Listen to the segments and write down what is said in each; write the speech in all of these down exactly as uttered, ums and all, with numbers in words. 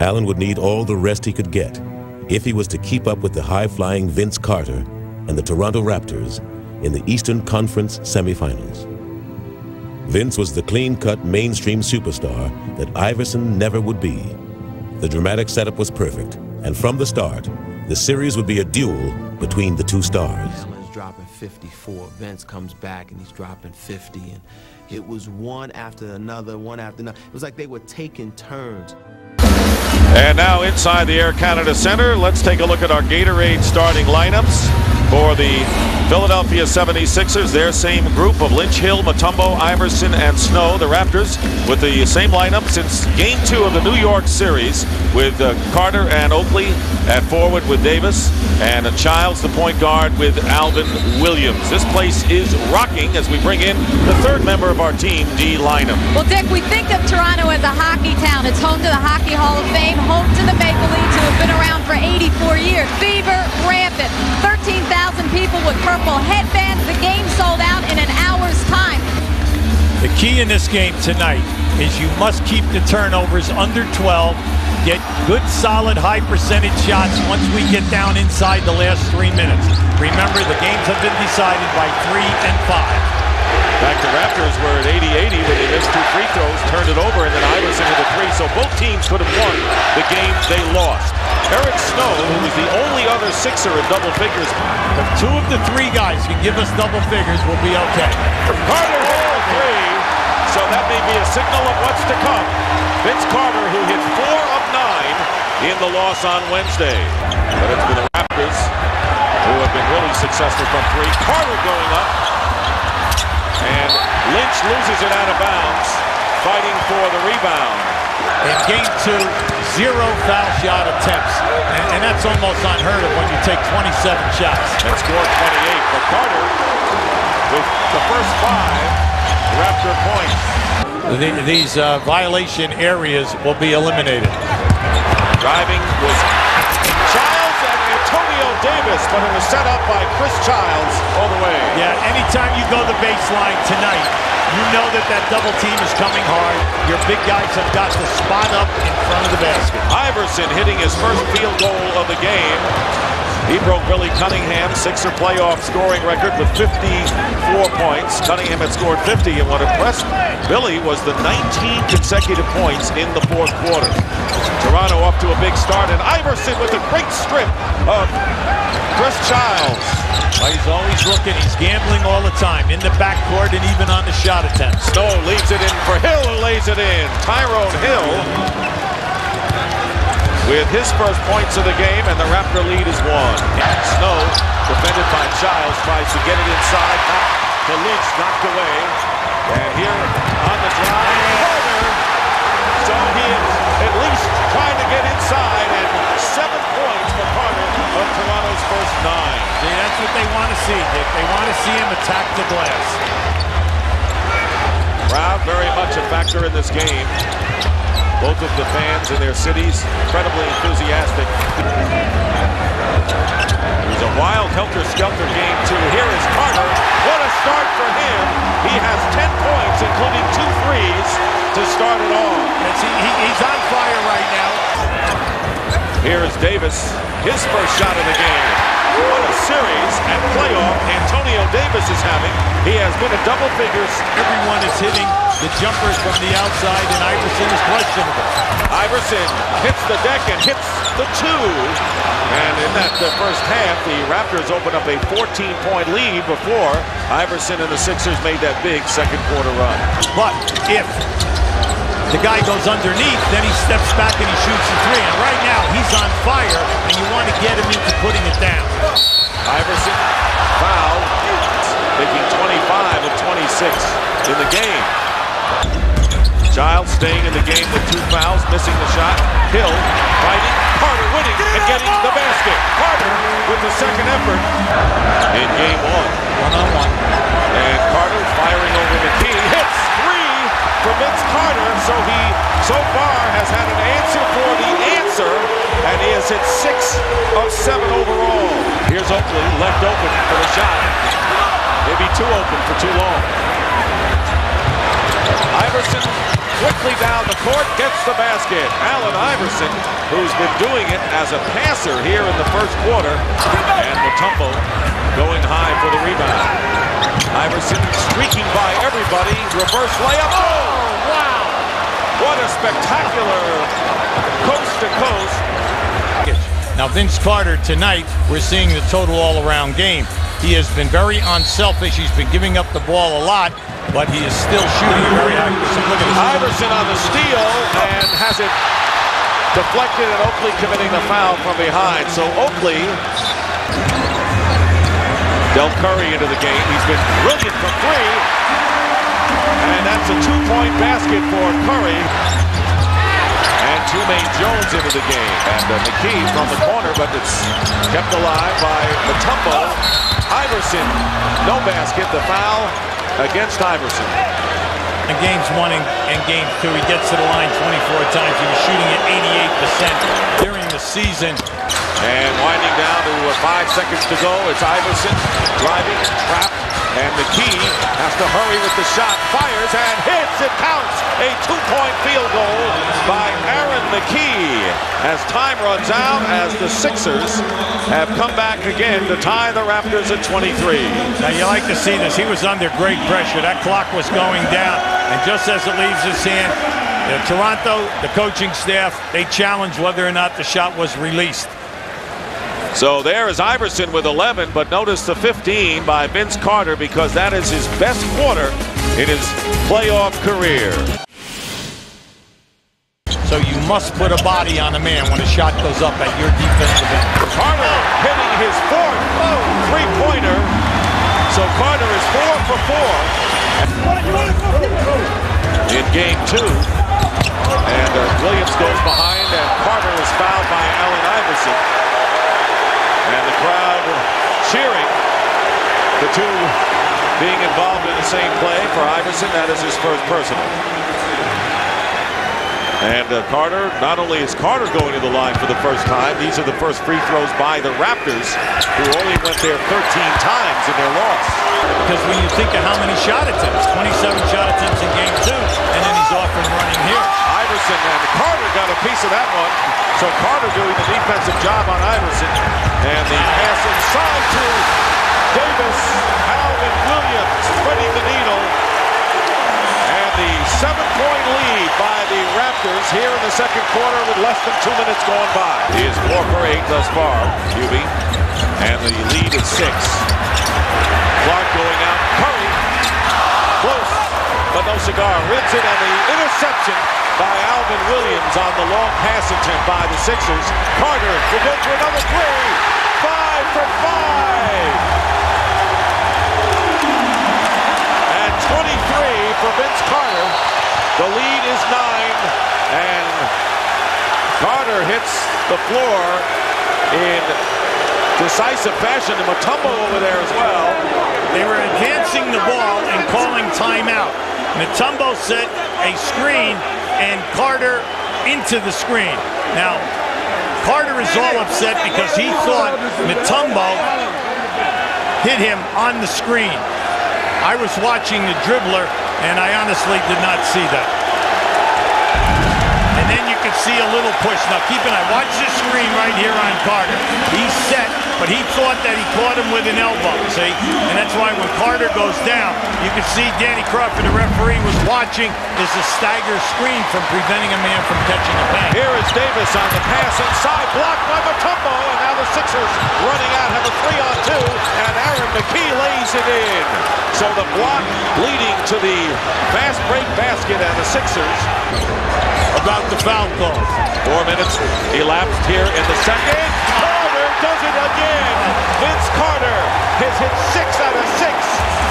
Allen would need all the rest he could get if he was to keep up with the high-flying Vince Carter and the Toronto Raptors in the Eastern Conference semifinals. Vince was the clean-cut mainstream superstar that Iverson never would be. The dramatic setup was perfect, and from the start, the series would be a duel between the two stars. Allen's dropping fifty-four, Vince comes back and he's dropping fifty, and it was one after another, one after another. It was like they were taking turns. And now inside the Air Canada Center, let's take a look at our Gatorade starting lineups for the Philadelphia seventy-sixers, their same group of Lynch, Hill, Mutombo, Iverson, and Snow. The Raptors with the same lineup since game two of the New York series, with uh, Carter and Oakley at forward with Davis, and uh, Childs, the point guard, with Alvin Williams. This place is rocking as we bring in the third member of our team, D lineup. Well, Dick, we think of Toronto as a hockey town. It's home to the Hockey Hall of Fame, home to the Maple Leafs, who have been around for eighty-four years. Fever rampant. thirteen thousand people with purple headbands. The game sold out in an hour's time. The key in this game tonight is you must keep the turnovers under twelve, get good, solid, high percentage shots once we get down inside the last three minutes. Remember, the games have been decided by three and five. Back to Raptors were at eighty eighty when they missed two free throws, turned it over, and then Iverson with a three. So both teams could have won the game they lost. Eric Snow, who was the only other Sixer in double figures. If two of the three guys can give us double figures, we'll be okay. Carter hit a three, so that may be a signal of what's to come. Vince Carter, who hit four of nine in the loss on Wednesday. But it's been the Raptors who have been really successful from three. Carter going up. And Lynch loses it out of bounds, fighting for the rebound. In game two, zero foul shot attempts. And, and that's almost unheard of when you take twenty-seven shots. And scored twenty-eight, but Carter with the first five Raptor points. The, these uh, violation areas will be eliminated. Driving was Childs and Antonio Davis, but it was set up by Chris Childs all the way. Yeah, anytime you go the baseline tonight, you know that that double team is coming hard. Your big guys have got to spot up in front of the basket. Iverson hitting his first field goal of the game. He broke Billy Cunningham, Sixer playoff scoring record with fifty-four points. Cunningham had scored fifty, and what impressed Billy was the nineteen consecutive points in the fourth quarter. Toronto up to a big start, and Iverson with a great strip of Chris Childs. Well, he's always looking. He's gambling all the time, in the backcourt and even on the shot attempt. Snow leaves it in for Hill, who lays it in. Tyrone Hill with his first points of the game, and the Raptor lead is one. And Snow, defended by Childs, tries to get it inside. The Lynch knocked away. And here on the drive, Carter. So he is at least trying to get inside, and seven points for Carter of Toronto's first nine. See, that's what they want to see, Dick. They want to see him attack the glass. Crowd very much a factor in this game. Both of the fans in their cities incredibly enthusiastic. It was a wild helter-skelter game, too. Here is Carter. What a start for him. He has ten points, including two threes, to start it all. Yes, he, he, he's on fire right now. Here's Davis, his first shot of the game. What a series and playoff Antonio Davis is having. He has been at double figures. Everyone is hitting the jumpers from the outside, and Iverson is questionable. Iverson hits the deck and hits the two. And in that the first half, the Raptors opened up a fourteen point lead before Iverson and the Sixers made that big second quarter run. But if the guy goes underneath, then he steps back and he shoots the three. And right now, he's on fire, and you want to get him into putting it down. Iverson fouled, making twenty-five of twenty-six in the game. Childs staying in the game with two fouls, missing the shot. Hill fighting, Carter winning and getting the basket. Carter with the second effort in game one. One-on-one. And Carter firing over McKee. Hits three for Vince Carter, so he so far has had an answer for the answer, and he has hit six of seven overall. Here's Oakley, left open for the shot. Maybe too open for too long. Iverson quickly down the court, gets the basket. Allen Iverson, who's been doing it as a passer here in the first quarter. And Mutombo going high for the rebound. Iverson streaking by everybody. Reverse layup. Oh, wow! What a spectacular coast-to-coast. Now, Vince Carter tonight, we're seeing the total all-around game. He has been very unselfish. He's been giving up the ball a lot, but he is still shooting very high. Look at this. Iverson on the steal and has it deflected, and Oakley committing the foul from behind. So Oakley, Del Curry into the game. He's been brilliant from three, and that's a two-point basket for Curry. And Tumaine Jones into the game. And uh, McKee from the corner, but it's kept alive by Mutombo. Iverson, no basket, the foul against Iverson. In games one and game two, he gets to the line twenty-four times. He was shooting at eighty-eight percent during the season. And winding down to five seconds to go, it's Iverson driving, trapped, and McKee has to hurry with the shot, fires and hits, it counts. A two-point field goal by Aaron McKee as time runs out, as the Sixers have come back again to tie the Raptors at twenty-three. Now you like to see this. He was under great pressure. That clock was going down, and just as it leaves his hand, the Toronto, the coaching staff, they challenge whether or not the shot was released. So there is Iverson with eleven, but notice the fifteen by Vince Carter, because that is his best quarter in his playoff career. So you must put a body on a man when a shot goes up at your defensive end. Carter hitting his fourth three-pointer. So Carter is four for four in game two. And uh, Williams goes behind, and Carter is fouled by Allen Iverson. And the crowd cheering the two being involved in the same play. For Iverson, that is his first personal. And uh, Carter, not only is Carter going to the line for the first time, these are the first free throws by the Raptors, who only went there thirteen times in their loss. Because when you think of how many shot attempts, twenty-seven shot attempts in game two, and then he's off and running here. Iverson, and Carter got a piece of that one. So Carter doing the defensive job on Iverson. And the pass inside to Davis. Alvin Williams threading the needle. And the seven-point lead by the Raptors here in the second quarter with less than two minutes going by. He is four for eight thus far, Q B. And the lead is six. Clark going out. Curry, close, but no cigar. Rips it, and the interception by Alvin Williams on the long pass attempt by the Sixers. Carter will go for another three. Five for five. twenty-three for Vince Carter. The lead is nine, and Carter hits the floor in decisive fashion. And Mutombo over there as well. They were enhancing the ball and calling timeout. Mutombo set a screen, and Carter into the screen. Now, Carter is all upset because he thought Mutombo hit him on the screen. I was watching the dribbler, and I honestly did not see that. And then you can see a little push. Now keep an eye. Watch this screen right here on Carter. He's set, but he thought that he caught him with an elbow, see? And that's why when Carter goes down, you can see Danny Crawford, the referee, was watching. There's a stagger screen from preventing a man from catching a pass. Here is Davis on the pass inside, blocked by Mutombo, and now the Sixers running out, have a three on two, and Aaron McKee lays it in. So the block leading to the fast break basket, and the Sixers about the foul call. Four minutes elapsed here in the second. Carter does it again. Vince Carter has hit six out of six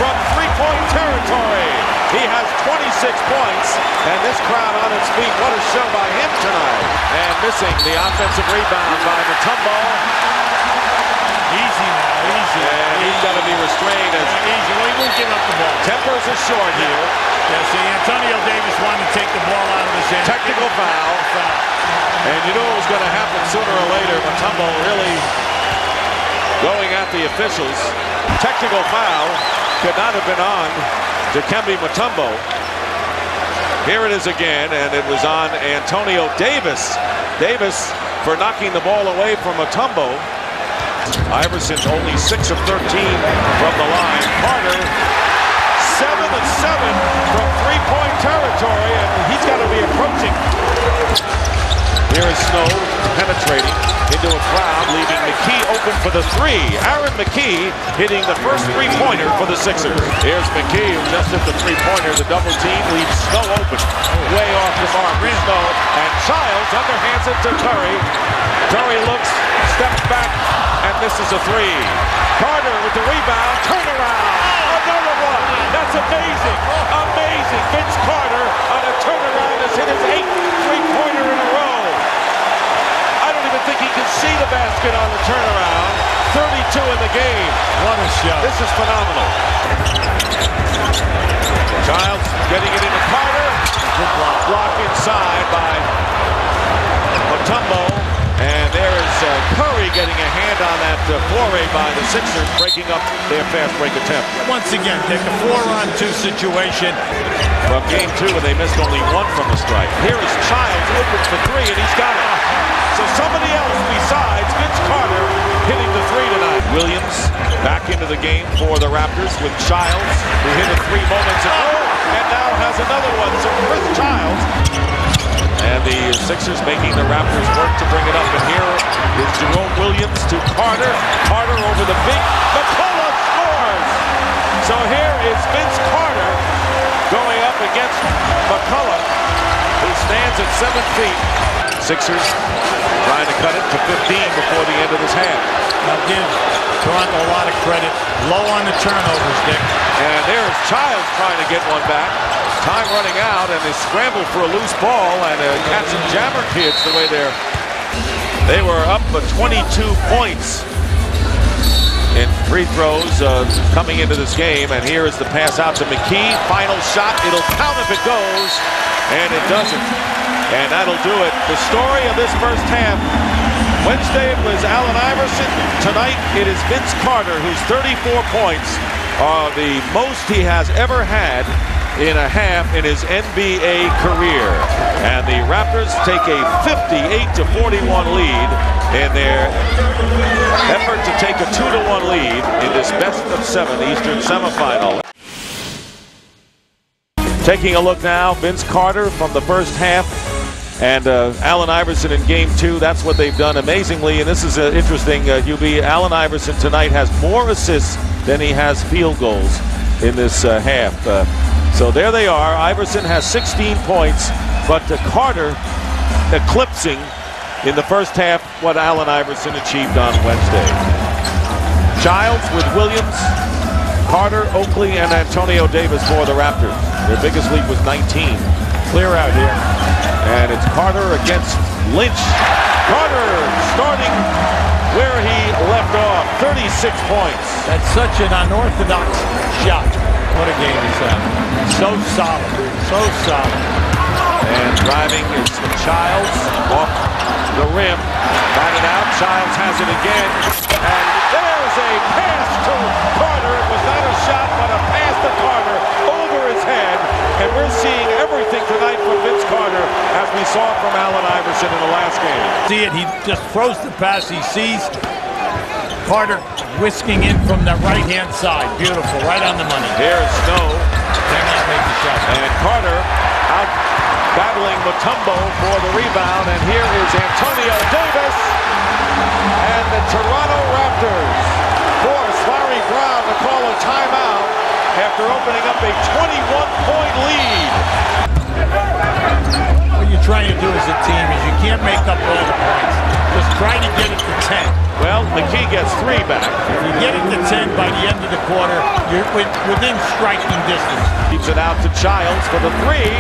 from three-point territory. He has twenty-six points, and this crowd on its feet. What a show by him tonight. And missing the offensive rebound by Mutombo. Easy now, easy. And he's got to be restrained. As easy, well, he won't give up the ball. Tempers is short here. Yeah, see, Antonio Davis wanted to take the ball out of his hand. Technical foul. And you know it was going to happen sooner or later. Mutombo really going at the officials. Technical foul could not have been on Dikembe Mutombo. Here it is again, and it was on Antonio Davis. Davis for knocking the ball away from Mutombo. Iverson only six of thirteen from the line. Carter, seven of seven from three-point territory, and he's got to be approaching. Here is Snow penetrating into a crowd, leaving McKee open for the three. Aaron McKee hitting the first three-pointer for the Sixers. Here's McKee, who just hit the three-pointer. The double team leaves Snow open. Way off the mark. Snow and Childs underhands it to Curry. Curry looks, steps back, and misses a three. Carter with the rebound. Turnaround. Another one. That's amazing. Amazing. Vince Carter on a turnaround has hit his eighth three-pointer in a row. I think he can see the basket on the turnaround. thirty-two in the game. What a shot. This is phenomenal. Childs getting it into Carter. Good block. Block inside by Mutombo. And there is uh, Curry getting a hand on that uh, foray by the Sixers, breaking up their fast break attempt. Once again, Dick, a four-on-two situation. From game two, and they missed only one from the strike. Here is Childs, open for three, and he's got it. So somebody else besides Vince Carter hitting the three tonight. Williams back into the game for the Raptors with Childs, who hit it three moments ago, and now has another one. So Chris Childs. And the Sixers making the Raptors work to bring it up. And here is Jerome Williams to Carter. Carter over the big. McCullough scores! So here is Vince Carter going up against McCullough, who stands at seven feet. Sixers trying to cut it to fifteen before the end of this half. I'll give Toronto a lot of credit. Low on the turnovers, Dick. And there's Childs trying to get one back. Time running out, and they scramble for a loose ball, and uh, Cats and Jammer kids, the way they're... They were up for twenty-two points in free throws uh, coming into this game, and here is the pass out to McKee. Final shot. It'll count if it goes, and it doesn't. And that'll do it. The story of this first half. Wednesday it was Allen Iverson. Tonight it is Vince Carter, whose thirty-four points are the most he has ever had in a half in his N B A career. And the Raptors take a fifty-eight to forty-one lead in their effort to take a two to one lead in this best of seven Eastern semifinal. Taking a look now, Vince Carter from the first half. And uh, Allen Iverson in game two, that's what they've done amazingly. And this is uh, interesting, uh, U B. Allen Iverson tonight has more assists than he has field goals in this uh, half. Uh, so there they are. Iverson has sixteen points, but uh, Carter eclipsing in the first half what Allen Iverson achieved on Wednesday. Childs with Williams, Carter, Oakley, and Antonio Davis for the Raptors. Their biggest lead was nineteen. Clear out here. And it's Carter against Lynch. Carter starting where he left off. thirty-six points. That's such an unorthodox shot. What a game he's having. So solid. So solid. And driving is Childs off the rim. Got it out. Childs has it again. And there's a pass to Carter. It was not a shot, but a pass to Carter over his head. And we're seeing everything tonight from Vince Carter, as we saw from Allen Iverson in the last game. See it, he just throws the pass, he sees Carter whisking in from the right-hand side. Beautiful, right on the money. There's Snow. They're not making shots. And Carter out battling Mutombo for the rebound, and here is Antonio Davis and the Toronto Raptors force Larry Brown to call a timeout after opening up a twenty-one point lead. What you're trying to do as a team is you can't make up all the points. Just try to get it to ten. Well, McKee gets three back. If you get it to ten by the end of the quarter, you're within striking distance. Keeps it out to Childs for the three.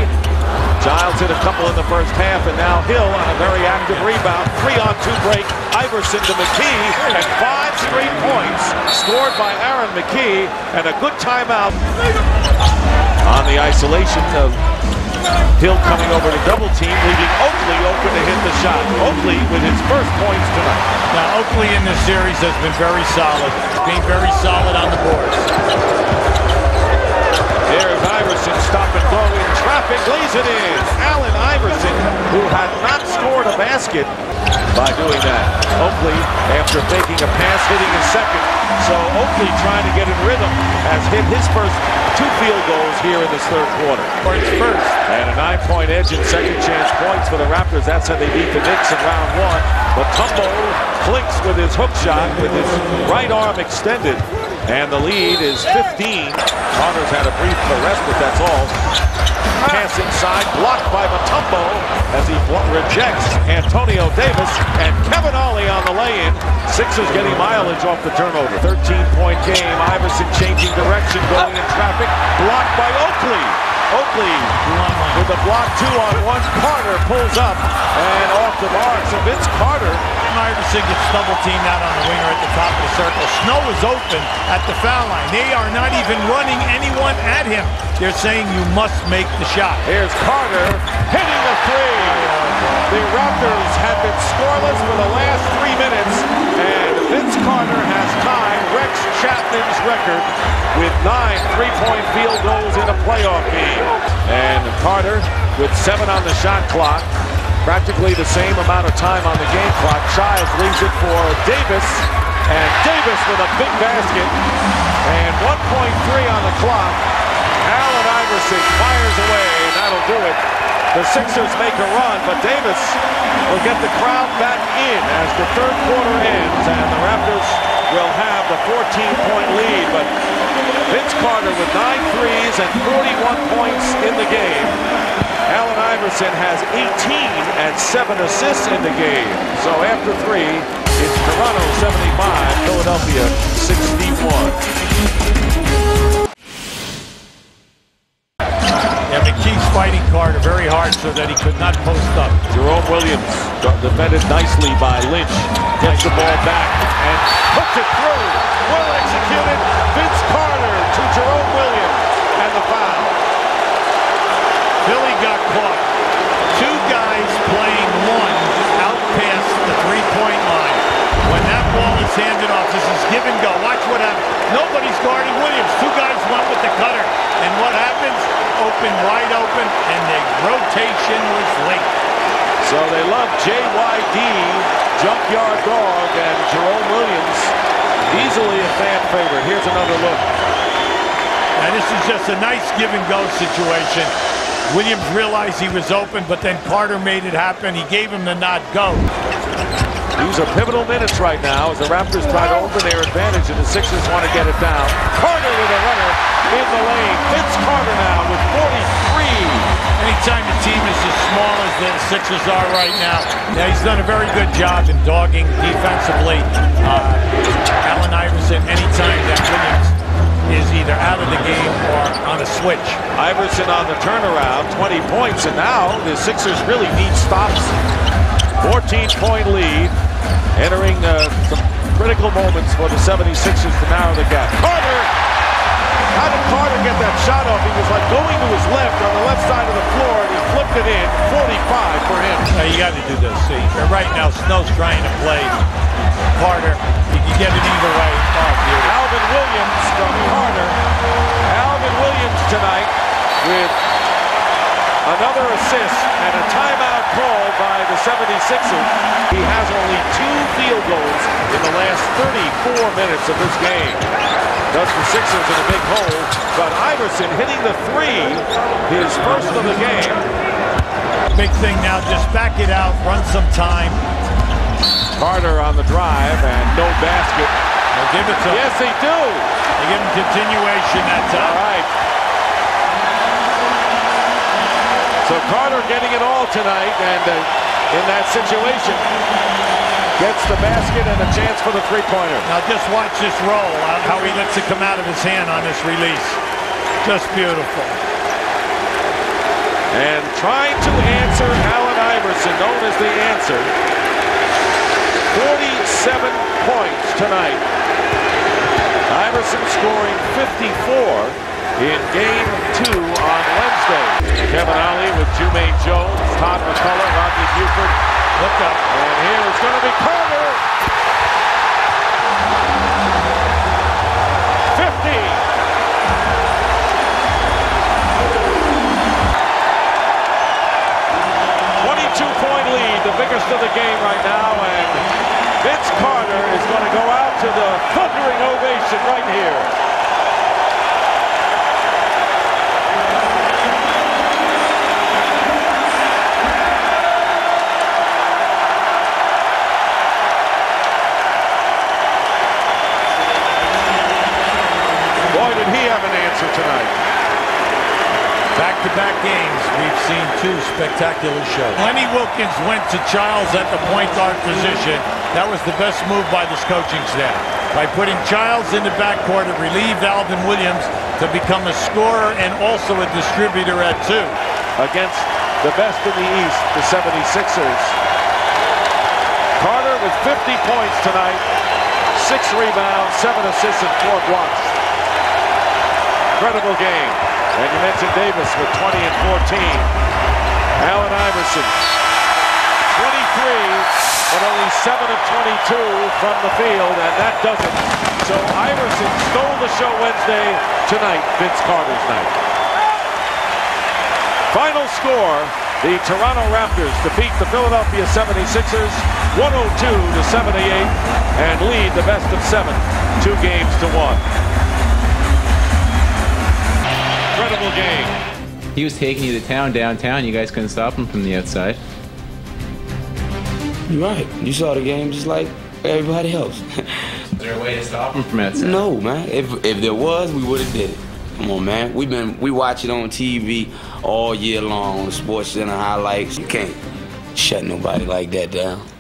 Childs hit a couple in the first half, and now Hill on a very active rebound. Three-on-two break. Iverson to McKee, and five straight points scored by Aaron McKee, and a good timeout on the isolation of Hill coming over to double team, leaving Oakley open to hit the shot. Oakley with his first points tonight. Now Oakley in this series has been very solid, being very solid on the boards. Here's Iverson, stop and go in traffic, lays it in. Allen Iverson, who had not scored a basket by doing that. Oakley, after making a pass, hitting his second. So Oakley, trying to get in rhythm, has hit his first two field goals here in this third quarter. First, and a nine-point edge and second chance points for the Raptors. That's how they beat the Knicks in round one. Mutombo flicks with his hook shot with his right arm extended. And the lead is fifteen. Carter's had a brief arrest, but that's all. Pass inside, blocked by Mutombo as he rejects Antonio Davis and Kevin Olley on the lay-in. Sixers getting mileage off the turnover. thirteen-point game. Iverson changing direction, going in traffic, blocked by Oakley. Oakley with a block two on one. Carter pulls up and off the mark. So Vince Carter. Iverson gets double teamed out on the winger at the top of the circle. Snow is open at the foul line. They are not even running anyone at him. They're saying you must make the shot. Here's Carter hitting the three. The Raptors have been scoreless for the last three minutes. And Vince Carter has tied Rex Chapman's record with nine three-point field goals in a playoff game. And Carter with seven on the shot clock. Practically the same amount of time on the game clock. Childs leaves it for Davis, and Davis with a big basket, and one point three on the clock. Allen Iverson fires away, and that'll do it. The Sixers make a run, but Davis will get the crowd back in as the third quarter ends, and the Raptors will have the fourteen-point lead. But Vince Carter with nine threes and forty-one points in the game. Allen Iverson has eighteen and seven assists in the game. So after three, it's Toronto seventy-five, Philadelphia sixty-one. Yeah, McKee's fighting Carter very hard so that he could not post up. Jerome Williams defended nicely by Lynch. Gets the ball back and hooks it through. Well executed. Vince Carter to Jerome Williams and the foul. Billy got caught. Two guys playing one out past the three-point line. When that ball is handed off, this is give and go. Watch what happens. Nobody's guarding Williams. Two guys went with the cutter. And what happens? Open, wide open, and the rotation was late. So they love J Y D, Junkyard Dog, and Jerome Williams. Easily a fan favorite. Here's another look. And this is just a nice give and go situation. Williams realized he was open, but then Carter made it happen. He gave him the nod, go. These are pivotal minutes right now as the Raptors try to open their advantage and the Sixers want to get it down. Carter with a runner in the lane. Vince Carter now with forty-three. Anytime the team is as small as the Sixers are right now, yeah, he's done a very good job in dogging defensively. Uh, Allen Iverson, anytime that Williams is either out of the game or on a switch. Iverson on the turnaround, twenty points, and now the Sixers really need stops. fourteen-point lead, entering uh, some critical moments for the seventy-sixers to narrow the gap. Carter! How did Carter get that shot off? He was like going to his left on the left side of the floor, and he flipped it in, forty-five for him. Now you got to do this, see. Right now, Snow's trying to play Carter. You can get it either way. Oh, Alvin Williams from Carter. Alvin Williams tonight with another assist and a timeout call by the seventy-sixers. He has only two field goals in the last thirty-four minutes of this game. Thus the Sixers in a big hole, but Iverson hitting the three, his first of the game. Big thing now, just back it out, run some time. Carter on the drive and no basket. They'll give it to yes, him. They do. They give him continuation that time. All right. So Carter getting it all tonight, and uh, in that situation, gets the basket and a chance for the three-pointer. Now just watch this roll, how he lets it come out of his hand on this release. Just beautiful. And trying to answer Allen Iverson, known as the answer. forty-seven points tonight. Iverson scoring fifty-four in game two on Wednesday. Kevin Olley with Jumaine Jones, Todd McCullough, Rodney Buford. Look up. And here it's going to be Carter. fifty. two-point lead, the biggest of the game right now, and Vince Carter is going to go out to the thundering ovation right here. Boy, did he have an answer tonight. Back-to-back games, we've seen two spectacular shows. Lenny Wilkins went to Childs at the point guard position. That was the best move by this coaching staff. By putting Childs in the backcourt, it relieved Alvin Williams to become a scorer and also a distributor at two. Against the best in the East, the seventy-sixers. Carter with fifty points tonight, six rebounds, seven assists, and four blocks. Incredible game. And you mentioned Davis with twenty and fourteen. Allen Iverson, twenty-three, but only seven of twenty-two from the field, and that does it. So Iverson stole the show Wednesday. Tonight, Vince Carter's night. Final score, the Toronto Raptors defeat the Philadelphia seventy-sixers one oh two to seventy-eight and lead the best of seven, two games to one. Incredible game. He was taking you to town downtown. You guys couldn't stop him from the outside. You're right. You saw the game just like everybody else. Is there a way to stop him from outside? No, man. If if there was, we would have did it. Come on, man. We've been we watch it on T V all year long on the Sports Center highlights. You can't shut nobody like that down.